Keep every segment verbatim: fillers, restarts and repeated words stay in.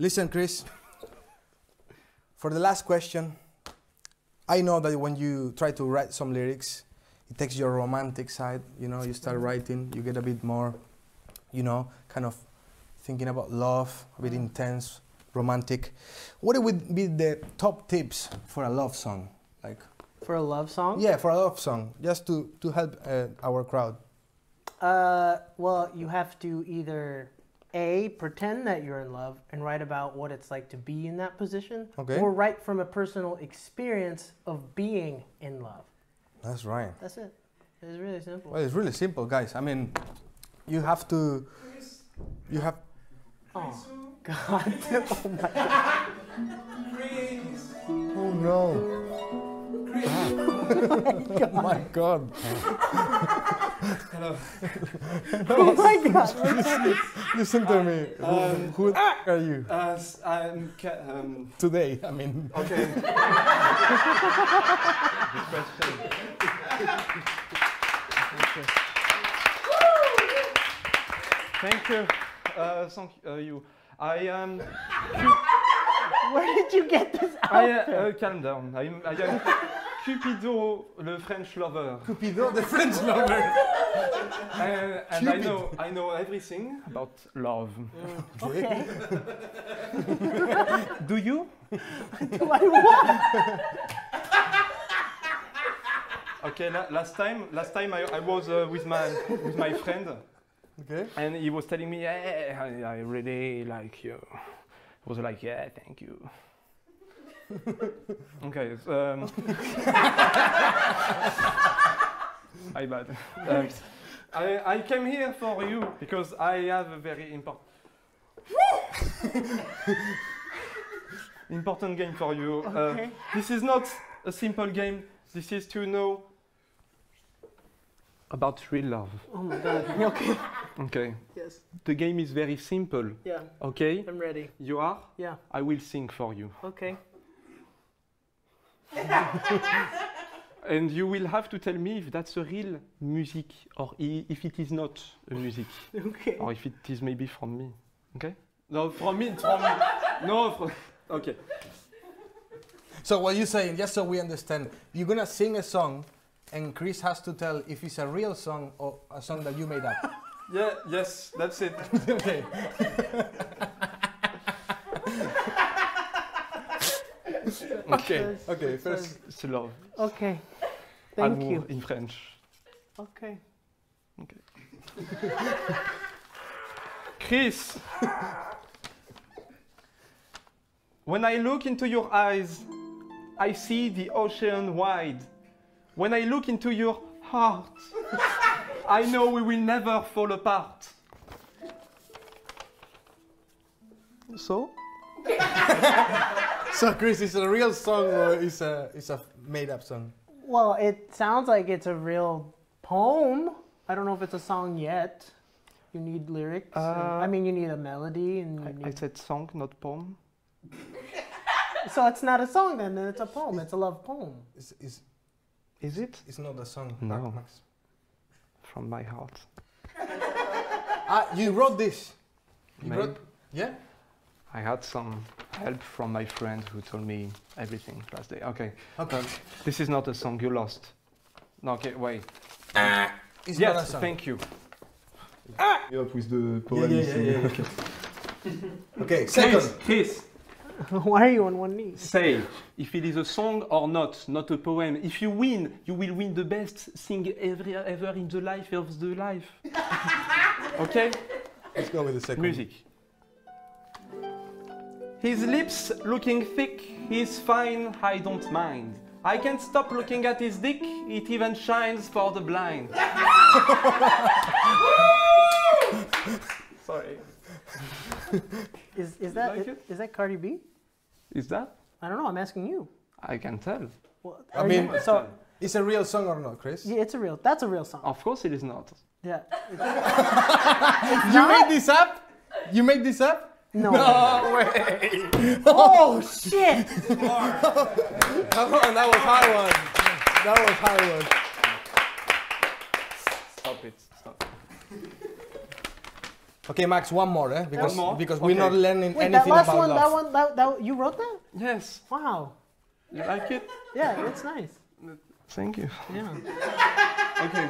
Listen, Chris, for the last question, I know that when you try to write some lyrics, it takes your romantic side, you know, you start writing, you get a bit more, you know, kind of thinking about love, a bit intense, romantic. What would be the top tips for a love song? Like, for a love song? Yeah, for a love song, just to, to help uh, our crowd. Uh, well, you have to either, A, pretend that you're in love and write about what it's like to be in that position, okay. or write from a personal experience of being in love. That's right. That's it. It's really simple. Well, it's really simple, guys. I mean, you have to... You have... Oh, God. Oh, my God. Oh, no. Oh, my God. Hello. Oh, my God. Listen to me. Um, Who ah, are you? Uh, I'm... Um, Today, I mean... Okay. Good question. Thank you. Uh, thank uh, you. I am... Um, Where did you get this out I, uh, uh, calm down. I am, I am Cupido the French Lover. Cupido the French Lover. and and I, know, I know everything about love. Mm. Okay. Do you? Do I what? Okay, la last time, last time I, I was uh, with my with my friend, okay, and he was telling me, "Hey, I, I really like you." I was like, "Yeah, thank you." Okay, um, I bad. Um, I I came here for you because I have a very important important game for you. Okay. Uh, this is not a simple game. This is to know about real love. Oh my God. Okay. Okay. Yes. The game is very simple. Yeah. Okay. I'm ready. You are? Yeah. I will sing for you. Okay. And you will have to tell me if that's a real music or if it is not a music. Okay. Or if it is maybe from me. Okay? No, from me. From me. No, from. Okay. So what you're saying, just so we understand, you're gonna sing a song, and Chris has to tell if it's a real song or a song that you made up. Yeah, yes, that's it. Okay. Okay. Okay. First, it's love. Okay. Thank Amour you. In French. Okay. Okay. Chris, when I look into your eyes, I see the ocean wide. When I look into your heart, I know we will never fall apart. So? So, Chris, is it a real song or is a it's a made-up song? Well, it sounds like it's a real poem. I don't know if it's a song yet. You need lyrics. Uh, and, I mean, you need a melody. And you I, need I said song, not poem. So it's not a song then, it's a poem, it's a love poem. Is, is, is it? It's not a song. No. Max. From my heart. Ah, you wrote this? You wrote, yeah? I had some help from my friend who told me everything last day. Okay. Okay. Um, this is not a song, you lost. No, okay, wait. It's yes, not a song. Thank you. Ah! With the poem. Yeah, yeah, yeah, yeah, yeah. Okay. Okay, second. Chris, Chris. Why are you on one knee? Say if it is a song or not, not a poem. If you win, you will win the best thing ever, ever in the life of the life. Okay? Let's go with the second. Music. His lips looking thick, he's fine, I don't mind. I can't stop looking at his dick, it even shines for the blind. Sorry. is is that like is, is that Cardi B? Is that? I don't know. I'm asking you. I can tell. Well, I mean, you, so it's a real song or not, Chris? Yeah, it's a real. That's a real song. Of course, it is not. Yeah. You made this up? You made this up? No. No way! Oh shit! Come on, that was high one. That was high one. Stop it! Stop. Okay, Max, one more, eh? Because, one more? because we're okay. not learning Wait, anything about one, love. That one, that one, that you wrote that? Yes. Wow. You like it? Yeah, it's nice. Thank you. Yeah. Okay.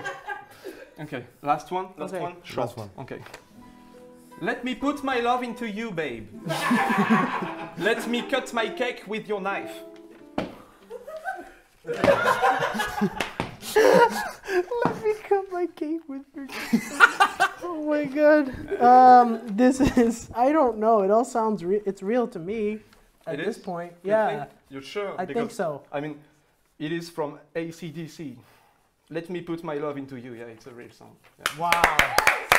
Okay, last one, last okay. one. Short. Last one. Okay. Let me put my love into you, babe. Let me cut my cake with your knife. Let me cut my cake with your knife. Oh my god. Um, this is, I don't know, it all sounds, re it's real to me at it this is? point. You yeah. Think? You're sure? I because, think so. I mean, it is from A C D C. Let me put my love into you. Yeah, it's a real song. Yeah. Wow.